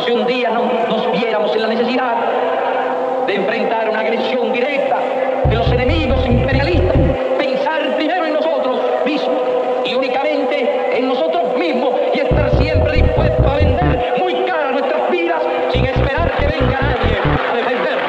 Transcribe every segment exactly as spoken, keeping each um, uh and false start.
por si un día no, nos viéramos en la necesidad de enfrentar una agresión directa de los enemigos imperialistas, pensar primero en nosotros mismos y únicamente en nosotros mismos y estar siempre dispuestos a vender muy cara nuestras vidas sin esperar que venga nadie a defendernos.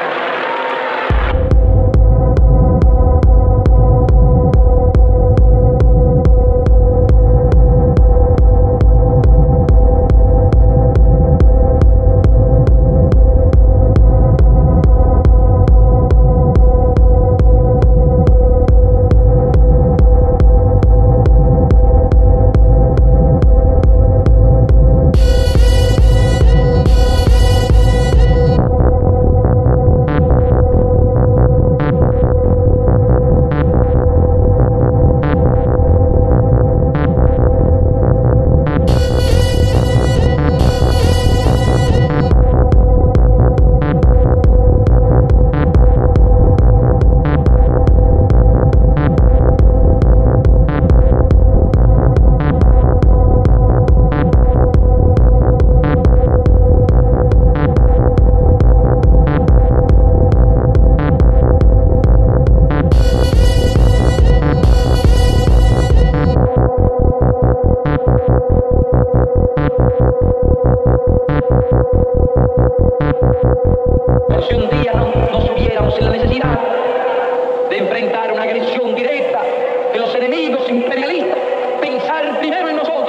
Si un día no, nos viéramos en la necesidad de enfrentar una agresión directa de los enemigos imperialistas, pensar primero en nosotros.